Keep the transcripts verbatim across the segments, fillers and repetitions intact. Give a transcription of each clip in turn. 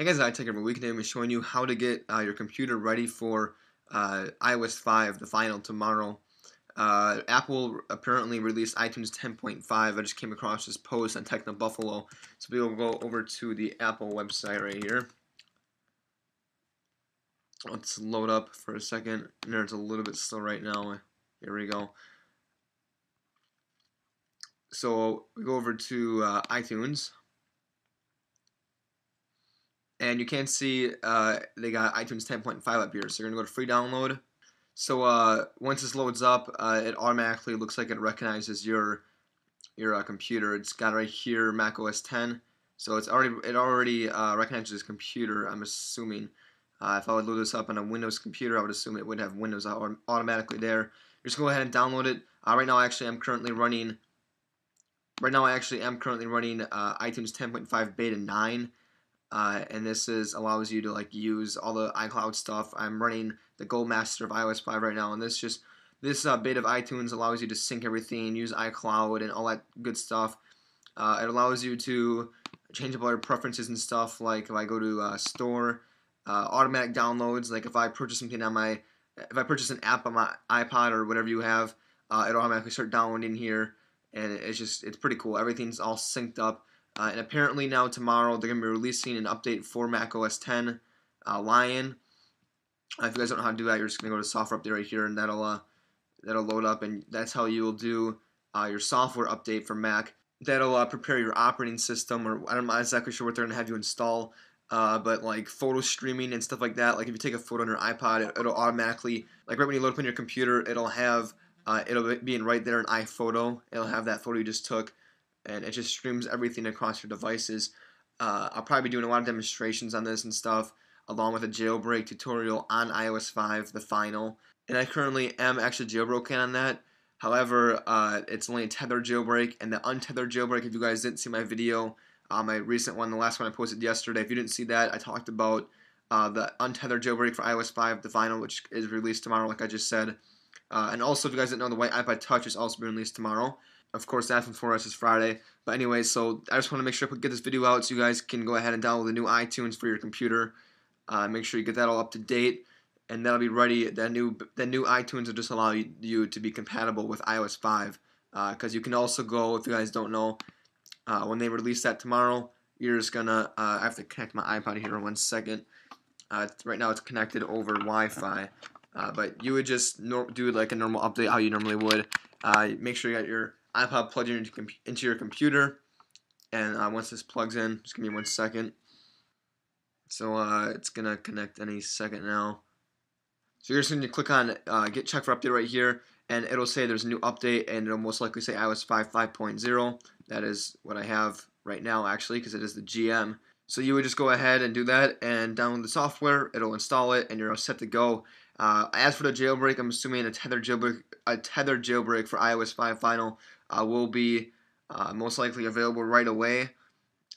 Hey guys, iTech Every Week. Today I'm showing you how to get uh, your computer ready for uh, i O S five, the final tomorrow. Uh, Apple apparently released iTunes ten point five. I just came across this post on Technobuffalo. So we will go over to the Apple website right here. Let's load up for a second. There, it's a little bit slow right now. Here we go. So we go over to uh, iTunes. And you can see uh, they got iTunes ten point five up here. So you're going to go to free download. So uh, once this loads up, uh, it automatically looks like it recognizes your your uh, computer. It's got right here Mac O S X. So it's already it already uh, recognizes this computer, I'm assuming. Uh, if I would load this up on a Windows computer, I would assume it would have Windows automatically there. Just go ahead and download it. Uh, right now, actually, I'm currently running. Right now, I actually am currently running uh, iTunes ten point five Beta nine. Uh, and this is allows you to like use all the iCloud stuff. I'm running the Gold Master of i O S five right now, and this just this uh, beta of iTunes allows you to sync everything, use iCloud, and all that good stuff. Uh, it allows you to change up all your preferences and stuff. Like if I go to uh, store, uh, automatic downloads. Like if I purchase something on my, if I purchase an app on my iPod or whatever you have, uh, it'll automatically start downloading here, and it's just it's pretty cool. Everything's all synced up. Uh, and apparently now tomorrow they're going to be releasing an update for Mac O S X, uh, Lion. Uh, if you guys don't know how to do that, you're just going to go to software update right here, and that'll uh, that'll load up, and that's how you will do uh, your software update for Mac. That'll uh, prepare your operating system, or I'm not exactly sure what they're going to have you install, uh, but like photo streaming and stuff like that. Like if you take a photo on your iPod, it, it'll automatically, like right when you load up on your computer, it'll have uh, it'll be in right there in iPhoto. It'll have that photo you just took. And it just streams everything across your devices. Uh, I'll probably be doing a lot of demonstrations on this and stuff, along with a jailbreak tutorial on i O S five, the final. And I currently am actually jailbroken on that. However, uh, it's only a tethered jailbreak, and the untethered jailbreak, if you guys didn't see my video, uh, my recent one, the last one I posted yesterday, if you didn't see that, I talked about uh, the untethered jailbreak for i O S five, the final, which is released tomorrow, like I just said. Uh, and also, if you guys didn't know, the white iPod Touch is also being released tomorrow. Of course, that's for us is Friday. But anyway, so I just want to make sure I get this video out so you guys can go ahead and download the new iTunes for your computer. Uh, make sure you get that all up to date, and that'll be ready. That new that new iTunes will just allow you, you to be compatible with i O S five. Because uh, you can also go, if you guys don't know, uh, when they release that tomorrow, you're just gonna. Uh, I have to connect my iPod here in one second. Uh, right now, it's connected over Wi-Fi. Uh, but you would just no do like a normal update how you normally would. Uh, make sure you got your iPod plugged into, into your computer, and uh, once this plugs in, just give me one second. So uh, it's gonna connect any second now. So you're just gonna click on uh, get check for update right here, and it'll say there's a new update, and it'll most likely say i O S five five point oh. That is what I have right now actually, because it is the G M. So you would just go ahead and do that and download the software. It'll install it, and you're all set to go. Uh, as for the jailbreak, I'm assuming a tethered jailbreak, a tethered jailbreak for i O S five final. Uh, will be uh, most likely available right away,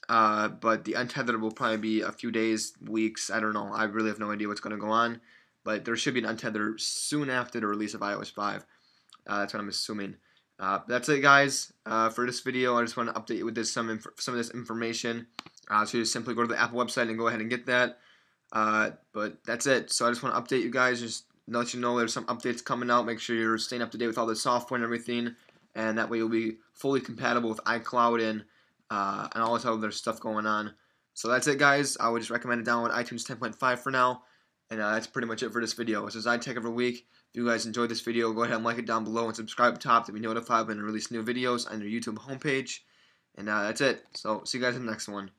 uh, but the untethered will probably be a few days, weeks, I don't know, I really have no idea what's going to go on, but there should be an untethered soon after the release of i O S five, uh, that's what I'm assuming. Uh, that's it guys, uh, for this video, I just want to update you with this, some, inf some of this information, uh, so you just simply go to the Apple website and go ahead and get that, uh, but that's it, so I just want to update you guys, just let you know there's some updates coming out, make sure you're staying up to date with all the software and everything. And that way you'll be fully compatible with iCloud and uh, and all this other stuff going on. So that's it, guys. I would just recommend to download iTunes ten point five for now. And uh, that's pretty much it for this video. This is iTech Every Week. If you guys enjoyed this video, go ahead and like it down below and subscribe up top to be notified when I release new videos on your YouTube homepage. And uh, that's it. So see you guys in the next one.